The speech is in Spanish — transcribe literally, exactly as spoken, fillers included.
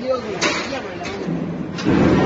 Dios, me llama la